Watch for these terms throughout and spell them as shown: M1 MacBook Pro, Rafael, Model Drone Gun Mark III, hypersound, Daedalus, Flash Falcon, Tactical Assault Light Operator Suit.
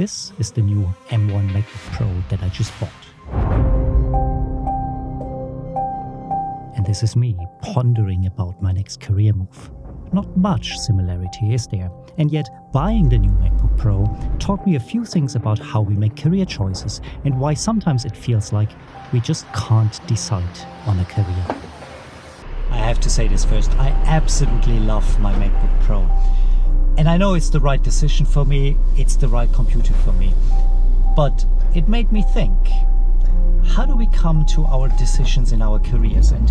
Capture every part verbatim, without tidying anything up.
This is the new M one MacBook Pro that I just bought. And this is me pondering about my next career move. Not much similarity is there, and yet buying the new MacBook Pro taught me a few things about how we make career choices and why sometimes it feels like we just can't decide on a career. I have to say this first, I absolutely love my MacBook Pro. And I know it's the right decision for me, it's the right computer for me. But it made me think, how do we come to our decisions in our careers, and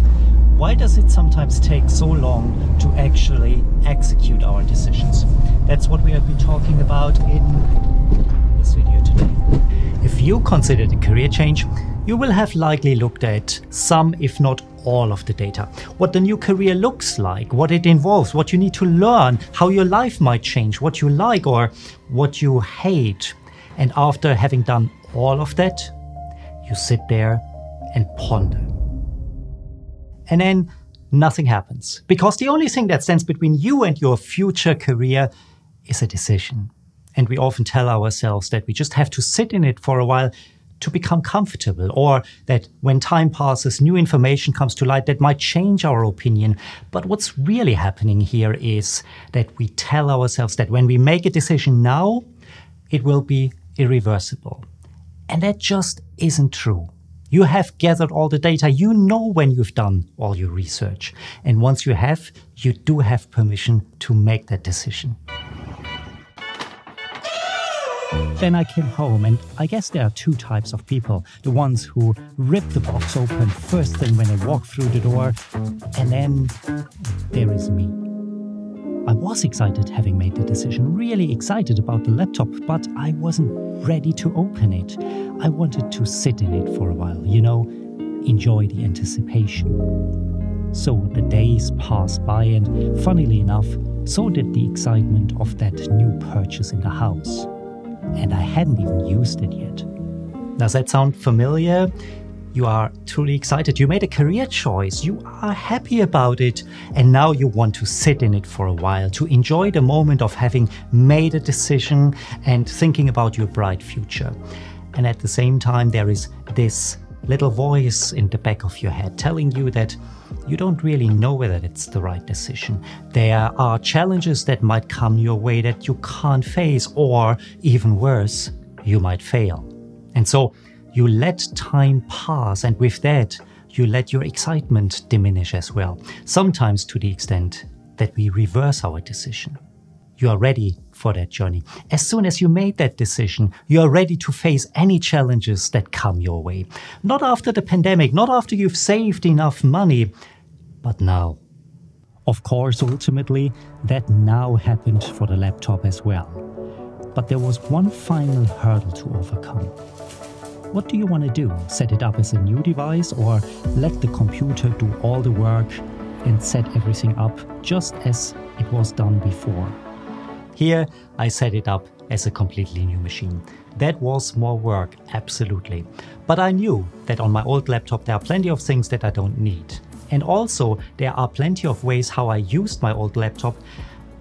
why does it sometimes take so long to actually execute our decisions? That's what we have been talking about in this video today. If you considered a career change, you will have likely looked at some, if not all, of the data. What the new career looks like, what it involves, what you need to learn, how your life might change, what you like or what you hate. And after having done all of that, you sit there and ponder. And then nothing happens, because the only thing that stands between you and your future career is a decision. And we often tell ourselves that we just have to sit in it for a while to become comfortable, or that when time passes, new information comes to light that might change our opinion. But what's really happening here is that we tell ourselves that when we make a decision now, it will be irreversible. And that just isn't true. You have gathered all the data, you know when you've done all your research. And once you have, you do have permission to make that decision. Then I came home, and I guess there are two types of people. The ones who rip the box open first thing when they walk through the door, and then there is me. I was excited having made the decision, really excited about the laptop, but I wasn't ready to open it. I wanted to sit in it for a while, you know, enjoy the anticipation. So the days passed by, and funnily enough, so did the excitement of that new purchase in the house. And I hadn't even used it yet. Does that sound familiar? You are truly excited. You made a career choice. You are happy about it. And now you want to sit in it for a while, to enjoy the moment of having made a decision and thinking about your bright future. And at the same time, there is this little voice in the back of your head telling you that you don't really know whether it's the right decision. There are challenges that might come your way that you can't face, or even worse, you might fail. And so you let time pass, and with that, you let your excitement diminish as well, sometimes to the extent that we reverse our decision. You are ready for that journey. As soon as you made that decision, you are ready to face any challenges that come your way. Not after the pandemic, not after you've saved enough money, but now. Of course, ultimately, that now happened for the laptop as well. But there was one final hurdle to overcome. What do you want to do? Set it up as a new device, or let the computer do all the work and set everything up just as it was done before? Here, I set it up as a completely new machine. That was more work, absolutely. But I knew that on my old laptop there are plenty of things that I don't need. And also, there are plenty of ways how I used my old laptop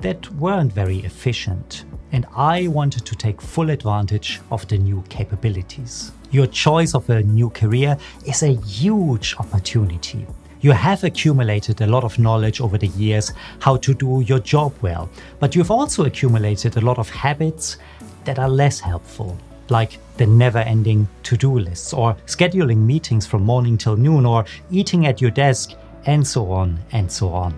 that weren't very efficient. And I wanted to take full advantage of the new capabilities. Your choice of a new career is a huge opportunity. You have accumulated a lot of knowledge over the years how to do your job well, but you've also accumulated a lot of habits that are less helpful, like the never-ending to-do lists, or scheduling meetings from morning till noon, or eating at your desk, and so on and so on.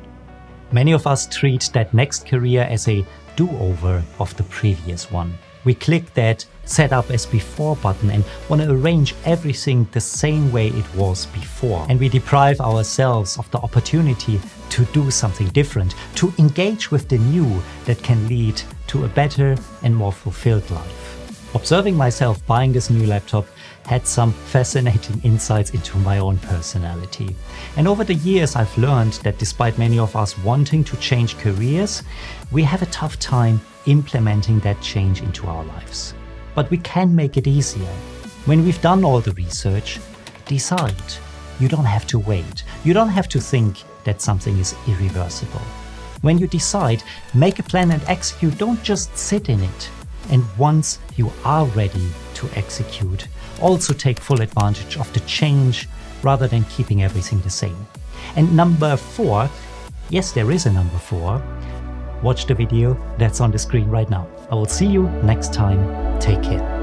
Many of us treat that next career as a do-over of the previous one. We click that set up as before button and want to arrange everything the same way it was before. And we deprive ourselves of the opportunity to do something different, to engage with the new that can lead to a better and more fulfilled life. Observing myself buying this new laptop had some fascinating insights into my own personality. And over the years, I've learned that despite many of us wanting to change careers, we have a tough time implementing that change into our lives. But we can make it easier. When we've done all the research, decide. You don't have to wait. You don't have to think that something is irreversible. When you decide, make a plan and execute. Don't just sit in it. and once you are ready to execute, also take full advantage of the change rather than keeping everything the same. And number four, yes, there is a number four. Watch the video that's on the screen right now. I will see you next time. Take care.